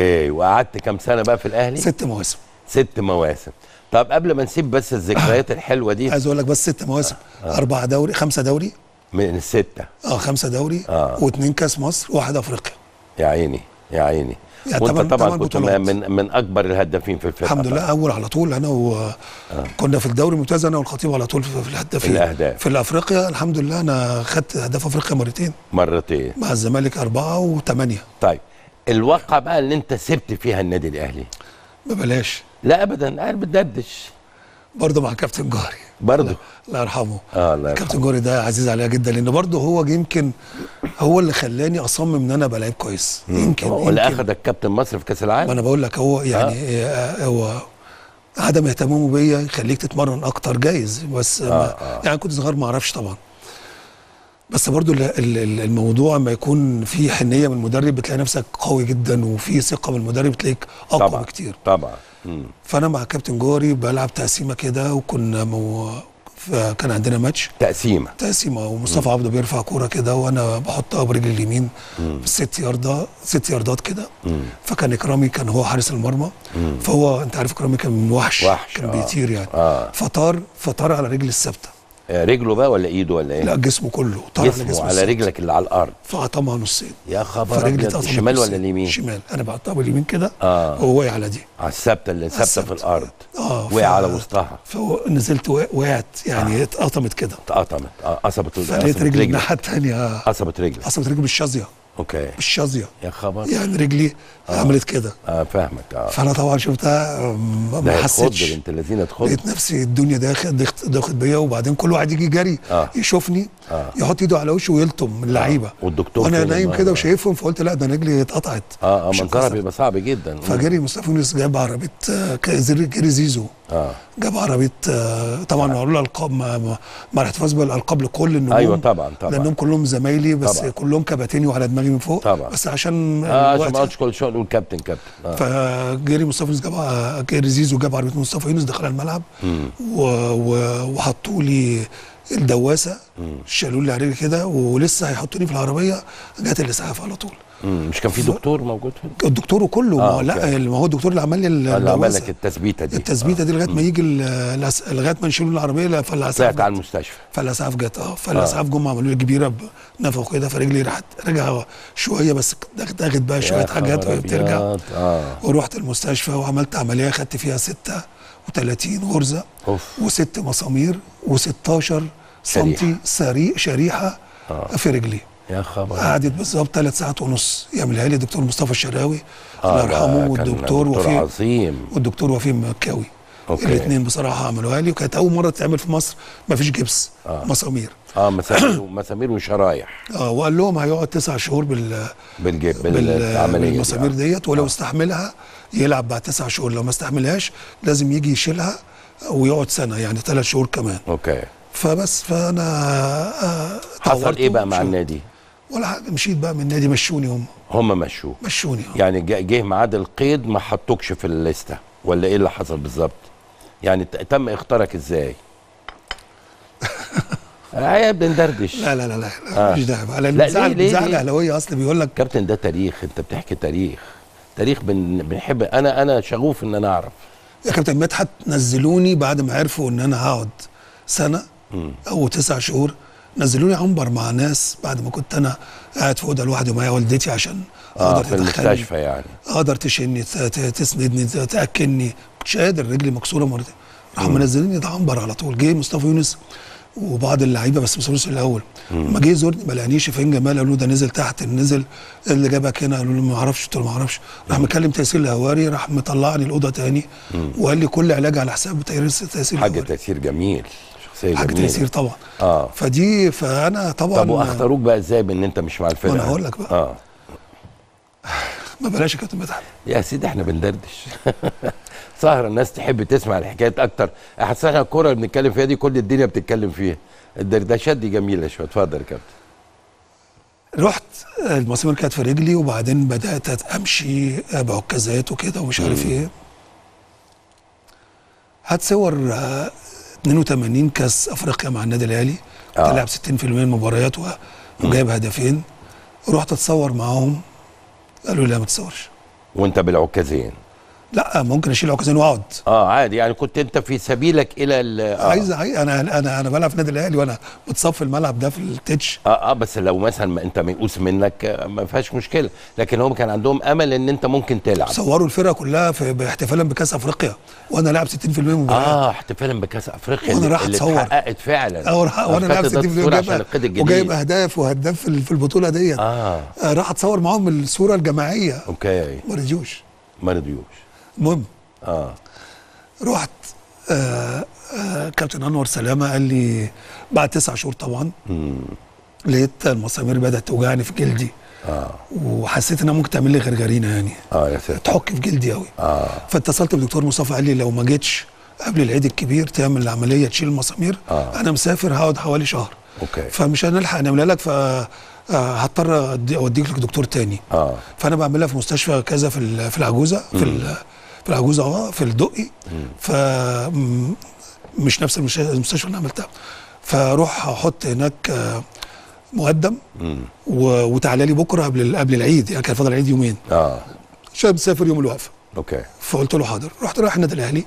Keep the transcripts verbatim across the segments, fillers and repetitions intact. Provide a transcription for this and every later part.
ايه وقعدت كام سنه بقى في الاهلي؟ ست مواسم. ست مواسم. طب قبل ما نسيب بس الذكريات الحلوه دي، عايز اقول لك بس ست مواسم، آه. آه. اربعه دوري، خمسه دوري من السته، اه خمسه دوري، آه. واثنين كاس مصر، وواحد افريقيا. يا عيني يا عيني. يعني وانت طبعا, طبعاً كنت من من اكبر الهدافين في الفرقه. الحمد لله، اول على طول انا وكنا آه. في الدوري الممتاز، انا والخطيب على طول في الهدافين الاهداف في الافريقيا. الحمد لله انا خدت اهداف افريقيا مرتين مرتين مع الزمالك، اربعه وثمانيه. طيب الواقعة بقى اللي انت سبت فيها النادي الاهلي ما بلاش. لا ابدا، انا بتدردش برضه مع كابتن جاري برضه، الله يرحمه. اه الله يرحمه. كابتن جاري ده عزيز عليا جدا، لان برضه هو يمكن هو اللي خلاني اصمم ان انا بلعب كويس. يمكن هو اللي اخدك كابتن مصر في كاس العالم. ما انا بقول لك، هو يعني آه. هو عدم اهتمامه بيا يخليك تتمرن اكتر، جايز، بس آه ما آه. يعني كنت صغير ما اعرفش طبعا، بس برضو الموضوع ما يكون فيه حنيه من المدرب بتلاقي نفسك قوي جدا، وفي ثقه من المدرب بتلاقيك اقوى بكتير. طبعا طبعا. فانا مع كابتن جوري بلعب تقسيمه كده، وكنا مو... كان عندنا ماتش تقسيمه تقسيمه ومصطفى عبده بيرفع كوره كده، وانا بحطها برجلي اليمين ست ياردات ست ياردات كده. فكان كرامي كان هو حارس المرمى، مم. فهو انت عارف كرامي كان من وحش, وحش كان آه. بيطير يعني آه. فطار فطار على رجل الثابته. رجله بقى ولا ايده ولا ايه؟ لا جسمه كله طالع على جسمه، على رجلك اللي على الارض، فقطمها نصين. يا خبر ابيض. الشمال ولا اليمين؟ الشمال. انا بقطمها باليمين كده، اه وهو واقع على دي، على الثابته اللي ثابته في الارض، اه وقع على وسطها، فنزلت وقعت يعني آه. اتقطمت كده، اتقطمت اه قصبت رجلي الناحيه الثانيه، قصبت رجلي قصبت رجلي بالشظيه. اوكي بالشظيه. يا خبر. يعني رجلي آه. عملت كده. اه فاهمك. اه فانا طبعا شفتها ما حسيتش، انت الذين تخض، لقيت نفسي الدنيا داخل داخل بيا، وبعدين كل واحد يجي جري آه. يشوفني آه. يحط ايده على وشه ويلطم اللعيبه آه. والدكتور وانا نايم كده وشايفهم، فقلت لا ده رجلي اتقطعت. اه اه منظرها بيبقى صعب جدا. فجري مصطفى يونس جاب عربيه جري زيزو اه جاب عربيه آه. طبعا آه. معمول له القاب مع الاحتفاظ بالالقاب لكل النجوم. ايوه طبعا طبعا، لانهم كلهم زمايلي، بس طبعاً. كلهم كباتيني وعلى دماغي من فوق طبعا، بس عشان اه عشان ما اقعدش كل شويه اقول كابتن كابتن آه. فجري مصطفى يونس جاب جري زيزو جاب عربيه مصطفى يونس، دخل الملعب وحطوا لي الدواسه، شالوا لي على رجلي كده، ولسه هيحطوني في العربيه، جت الاسعاف على طول. مم. مش كان في دكتور موجود؟ الدكتور وكله آه، لا ما هو الدكتور اللي عمل لي اللي عمل لك التثبيته دي التثبيته آه. دي لغايه ما يجي لغايه ما نشيلوا العربيه، فالاسعاف طلعت على المستشفى، فالاسعاف جت اه فالاسعاف جم عملوا لي كبيره نفخوا كده، فرجلي راحت رجع شويه، بس دغدغت بقى شويه حاجات وهي بترجع آه. ورحت المستشفى وعملت عمليه، خدت فيها ستة وثلاثين غرزه أوف. وست مسامير وستاشر سنتي سريع شريحه آه. في رجلي. يا خبر. قعدت بالظبط ثلاث ساعات ونص يعملها لي الدكتور مصطفى الشراوي الله يرحمه، والدكتور وفيم عظيم والدكتور وفيم مكاوي، الاثنين بصراحه عملوها لي، وكانت اول مره تتعمل في مصر، ما فيش جبس آه. مسامير اه مسامير مسامير وشرايح اه وقال لهم هيقعد تسع شهور بال بالجب بالعمليه بالمسامير ديت، ولو آه. استحملها يلعب بعد تسع شهور، لو ما استحملهاش لازم يجي يشيلها ويقعد سنه، يعني ثلاث شهور كمان. اوكي. فبس فانا آه حصل ايه بقى مع النادي؟ ولا حاجه، مشيت بقى من النادي، مشوني هم هم مشوه مشوني هم. يعني جه ميعاد القيد ما حطوكش في الليسته ولا ايه اللي حصل بالظبط؟ يعني تم اختارك ازاي؟ يا بندردش. لا لا لا لا آه. مش داعي بقى، لان زعل زعل اهلاويه، اصل بيقول لك كابتن ده تاريخ، انت بتحكي تاريخ تاريخ بن... بنحب. انا انا شغوف ان انا اعرف. يا كابتن مدحت نزلوني بعد ما عرفوا ان انا هقعد سنه م. او تسع شهور، نزلوني عنبر مع ناس بعد ما كنت انا قاعد في اوضه لوحدي ومعايا والدتي، عشان اقدر اتدخل في المستشفى، يعني اقدر تشيلني تسندني تاكلني، ما كنتش قادر، رجلي مكسوره مرتين، راحوا منزليني ده عنبر على طول. جه مصطفى يونس وبعض اللعيبه، بس مصطفى يونس الاول لما جه يزورني ما لقانيش فين جمال، قالوا له ده نزل تحت، نزل اللي جابك هنا، قالوا له ما اعرفش، قلت له ما اعرفش، راح مكلم تيسير الهواري، راح مطلعني الاوضه تاني وقال لي كل علاج على حساب تيسير الهواري. حاجه تيسير جميل، حاجة تيسير طبعا اه فدي فانا طبعا. طب واختاروك بقى ازاي بان انت مش مع الفرقه؟ وانا هقول لك بقى اه ما بلاش يا كابتن مدحت يا سيدي، احنا بندردش. سهره الناس تحب تسمع الحكايات اكتر، احس احنا الكوره اللي بنتكلم فيها دي كل الدنيا بتتكلم فيها، الدردشات دي جميله شويه. اتفضل يا كابتن. رحت المسامير كانت في رجلي، وبعدين بدات امشي بعكازات وكده ومش عارف ايه. هات صور آه اثنين وثمانين كاس افريقيا مع النادي الاهلي، كنت لاعب ستين في المية من المباريات وجايب هدفين. رحت اتصور معاهم قالوا لي لا ما تتصورش. وانت بالعكازين؟ لا ممكن اشيل عكازين واقعد. اه عادي يعني، كنت انت في سبيلك الى ال آه. عايز عايز انا انا انا بلعب في النادي الاهلي وانا متصف الملعب ده في التتش. اه اه بس لو مثلا انت ميؤوس منك ما فيهاش مشكله، لكن هم كان عندهم امل ان انت ممكن تلعب. صوروا الفرقه كلها في احتفالا بكاس افريقيا وانا لاعب ستين في المية من المباريات. اه احتفالا بكاس افريقيا وانا راح اتصور اتحققت فعلا. اه وانا لاعب ستين في المية وجايب اهداف وهداف في البطوله ديت. اه راح اتصور معاهم الصوره الجماعيه. اوكي. ما رضيوش. ما رضيوش. المهم اه رحت آه آه كابتن انور سلامه قال لي بعد تسع شهور طبعا مم. لقيت المسامير بدات توجعني في جلدي اه وحسيت انها ممكن تعمل لي غرغرينه يعني اه يا ساتر تحك في جلدي قوي اه فاتصلت بالدكتور مصطفى قال لي لو ما جيتش قبل العيد الكبير تعمل العمليه تشيل المسامير آه. انا مسافر هقعد حوالي شهر اوكي فمش هنلحق نعملها لك ف آه هضطر اوديك لدكتور تاني اه فانا بعملها في مستشفى كذا في في العجوزه في مم. في العجوزه اه في الدقي ف مش نفس المستشفى اللي عملتها فاروح احط هناك مقدم وتعالى لي بكره قبل قبل العيد يعني كان فاضل العيد يومين اه شاب مسافر يوم الوقفه اوكي فقلت له حاضر رحت رايح النادي الاهلي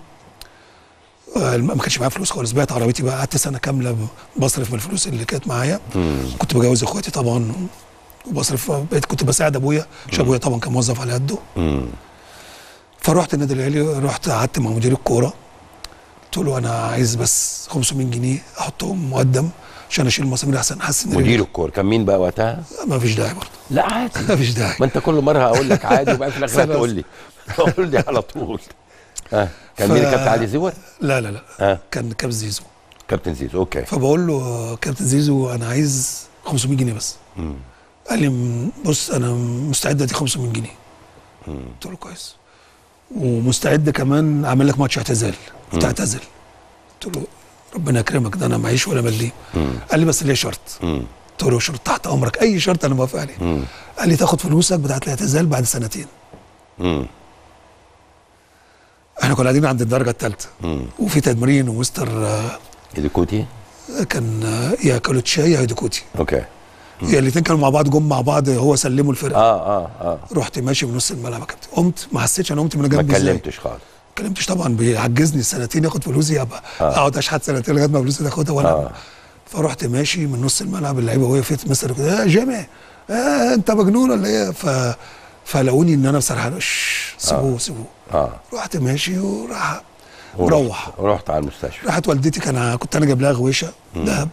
آه ما كانش معايا فلوس خالص بعت عربيتي بقى قعدت سنه كامله بصرف من الفلوس اللي كانت معايا كنت بجوز اخواتي طبعا وبصرف بقيت كنت بساعد ابويا عشان ابويا طبعا كان موظف على قده فروحت النادي الاهلي رحت قعدت مع مدير الكوره قلت له انا عايز بس خمسمية جنيه احطهم مقدم عشان اشيل المسامير احسن احسن مدير الكوره كان مين بقى وقتها؟ ما فيش داعي برضه لا عادي ما فيش داعي ما انت كل مره هقول لك عادي وبقى في الاخر هتقول لي قول لي على طول اه كان ف... مين الكابتن علي زيور؟ لا لا لا آه. كان كابتن زيزو كابتن زيزو اوكي فبقول له كابتن زيزو انا عايز خمسمية جنيه بس مم. قال لي بص انا مستعد اديك خمسمية جنيه قلت له كويس ومستعد كمان اعمل لك ماتش اعتزال وتعتزل قلت له ربنا يكرمك ده انا معيش ولا مليم قال لي بس ليه شرط قلت له شرط تحت امرك اي شرط انا موافق عليه قال لي تاخد فلوسك بتاعت الاعتزال بعد سنتين مم. احنا كنا قاعدين عند الدرجه الثالثه وفي تمرين ومستر ايديكوتي كان يا كالوتشاي يا ايديكوتي اوكي يا الاثنين كانوا مع بعض جم مع بعض هو سلموا الفرقه اه اه اه رحت ماشي من نص الملعب يا كابتن قمت ما حسيتش انا قمت من جنبي ما اتكلمتش خالص ما اتكلمتش طبعا بيعجزني سنتين ياخد فلوسي ابقى اقعد اشحت سنتين لغايه ما فلوسي تاخدها وانا آه. فرحت ماشي من نص الملعب اللعيبه وقفت مستر كده يا جامع آه انت مجنون ولا ايه ف فلاقوني ان انا سرحان سيبوه آه. سيبوه اه رحت ماشي وراح وروح رحت على المستشفى راحت والدتي كان كنت انا جايب لها غويشه دهب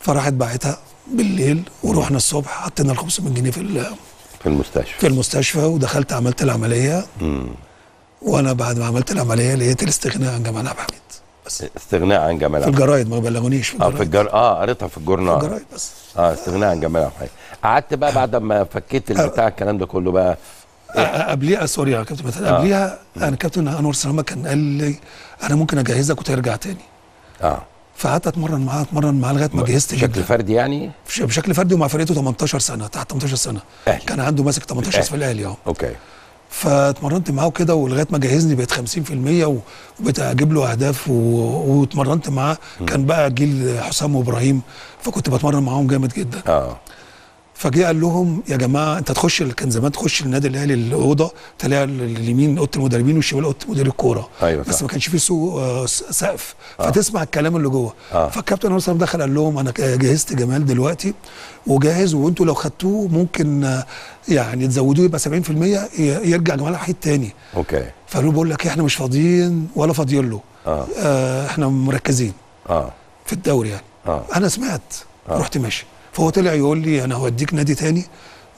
فراحت باعتها بالليل ورحنا الصبح حطينا ال خمسمية جنيه في في المستشفى في المستشفى ودخلت عملت العمليه امم وانا بعد ما عملت العمليه لقيت الاستغناء عن جمال عبد الحميد بس استغناء عن جمال عبد الحميد في الجرايد ما بلغونيش في الجرايد اه في الجر اه قريتها في الجورنال في الجرايد بس اه استغناء عن جمال عبد الحميد قعدت بقى بعد ما فكيت البتاع الكلام ده كله بقى قبليها سوري يا كابتن مثلا قبليها انا كابتن انور سلامه كان قال لي انا ممكن اجهزك وترجع تاني اه فقعدت اتمرن معاه اتمرن معاه لغايه ما جهزت بشكل فردي يعني بشكل فردي ومع فرقته تمنتاشر سنه تحت تمنتاشر سنه أهل. كان عنده ماسك تمنتاشر في الاهلي اهو اوكي فاتمرنت معاه كده ولغايه ما جهزني بقيت خمسين في المية وبقيت اجيب له اهداف و... واتمرنت معاه كان بقى جيل حسام وابراهيم فكنت بتمرن معاهم جامد جدا اه فجاء قال لهم يا جماعه انت تخش كان زمان تخش النادي الاهلي الاوضه تلاقي اليمين اوضه المدربين والشمال اوضه مدير الكوره أيوة بس ما كانش فيه سقف آه. فتسمع الكلام اللي جوه آه. فالكابتن انور سلامه دخل قال لهم انا جهزت جمال دلوقتي وجاهز وانتوا لو خدتوه ممكن يعني تزودوه يبقى سبعين في المية يرجع جمال وحيد تاني اوكي فقالوا بقول لك احنا مش فاضيين ولا فاضيين له آه. آه احنا مركزين اه في الدوري يعني آه. انا سمعت آه. رحت ماشي فهو طلع يقول لي انا هوديك نادي تاني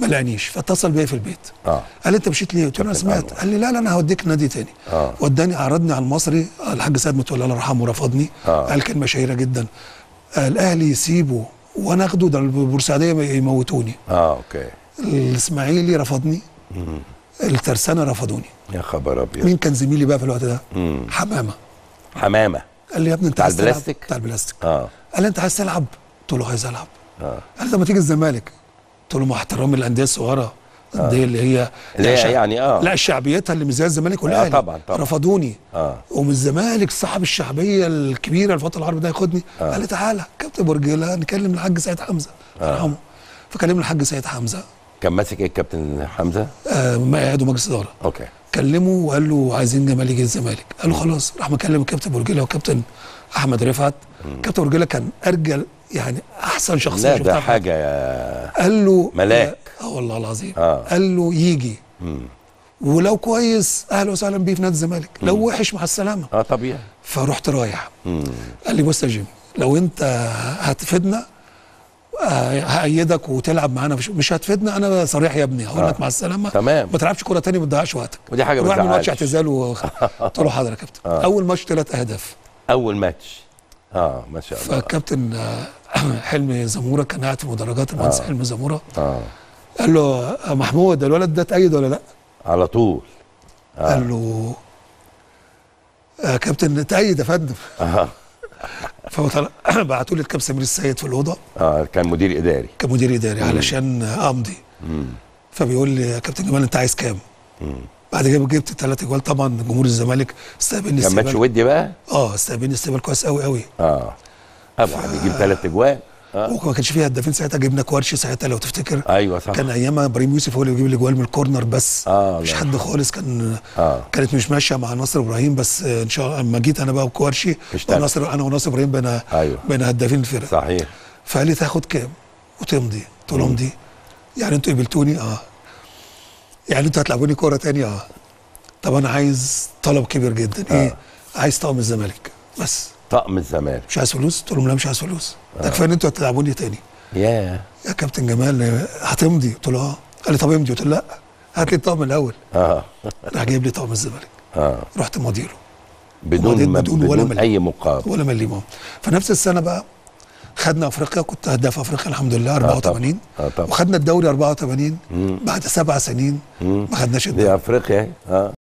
ما لقانيش فاتصل بيا في البيت آه. قال لي انت مشيت ليه؟ قلت له انا سمعت قال لي لا لا انا هوديك نادي تاني آه. وداني عرضني على المصري الحاج سيد ماتولي الله يرحمه رفضني آه. قال كلمه شهيره جدا آه الاهلي يسيبه وانا اخده ده البورسعوديه يموتوني اه اوكي الاسماعيلي رفضني مم. الترسانه رفضوني يا خبر ابيض مين كان زميلي بقى في الوقت ده؟ مم. حمامه حمامه قال لي يا ابني انت عايز تلعب بتاع البلاستيك اه قال لي انت عايز تلعب؟ قلت له عايز العب آه. قال لما تيجي الزمالك قلت له مع احترامي للانديه الصغيره الانديه آه. اللي هي لا شع... يعني اه لا شعبيتها اللي مش زي الزمالك والاهلي آه طبعا طبعا رفضوني اه ومن الزمالك صاحب الشعبيه الكبيره الفتره العربي ده ياخدني آه. قال لي تعالى كابتن برجيله نكلم الحاج سيد حمزه ارحمه آه. فكلمنا الحاج سيد حمزه كان ماسك ايه الكابتن حمزه؟ آه ما قعدوا مجلس اداره. اوكي. كلمه وقال له عايزين جمال يجي الزمالك، قال له خلاص، راح مكلم كابتن برجيله وكابتن احمد رفعت. كابتن برجيله كان ارجل يعني احسن شخصيه شفتها. لا ده حاجه يا قال له ملاك. اه والله العظيم. آه. قال له يجي. مم. ولو كويس اهلا وسهلا بيه في نادي الزمالك، لو وحش مع السلامه. اه طبيعي. فرحت رايح. مم. قال لي بص يا جيمي، لو انت هتفيدنا هأيدك وتلعب معانا، مش هتفيدنا انا صريح يا ابني، هقول لك آه. مع السلامه، تمام، ما تلعبش كوره تاني، ما تضيعش وقتك، ودي حاجه بتزعلش. واعمل ماتش اعتزال قلت له حاضر يا كابتن. آه. اول ماتش ثلاث اهداف. اول ماتش. اه ما شاء الله. فالكابتن حلمي زموره كان قاعد في المدرجات، المهندس آه. حلمي زموره. اه قال له محمود الولد ده تأيد ولا لا؟ على طول. آه. قال له آه كابتن تأيد يا فندم. آه. فبعتوا لي الكابتن سمير السيد في الاوضه. اه كان مدير اداري. كان مدير اداري علشان امضي. امم فبيقول لي يا كابتن جمال انت عايز كام؟ امم بعد كده جبت الثلاث اجوال، طبعا جمهور الزمالك استقبلني استقبال. كان ماتش ودي بقى؟ اه استقبلني استقبال كويس قوي قوي. اه ابو حميد ف... يجيب ثلاث اجوال. آه. وما كانش فيه هدافين ساعتها، جبنا كورشي ساعتها لو تفتكر. ايوه صح. كان ايامها ابراهيم يوسف هو اللي بيجيب الاجوال من الكورنر بس. اه مش حد خالص كان. آه. كانت مش ماشيه مع ناصر ابراهيم، بس ان شاء الله لما جيت انا بقى بكورشي وناصر، انا وناصر ابراهيم بقينا أيوة. بقينا هدافين الفرقه. صحيح. فقال لي تاخد كام وتمضي؟ قلت له امضي يعني انتوا قبلتوني؟ اه يعني انتوا هتلعبوني كوره ثانيه؟ اه طب انا عايز طلب كبير جدا. آه. ايه؟ عايز طقم الزمالك بس. طقم الزمالك. مش عايز فلوس؟ قلت لهم لا مش عايز فلوس. آه. ده كفايه ان انتوا هتلعبوني تاني. ياه yeah. يا كابتن جمال هتمضي؟ قلت له اه. قال لي طب امضي؟ قلت له لا، هات لي الطقم الاول. اه راح جايب لي طقم الزمالك. اه رحت ماضيله بدون ما بدون, بدون ولا مليم. اي مقابل ولا مليم. فنفس السنه بقى خدنا افريقيا، كنت هداف افريقيا الحمد لله أربعة وثمانين. آه آه وخدنا الدوري أربعة وثمانين. مم. بعد سبع سنين ما خدناش الدوري. دي افريقيا. اه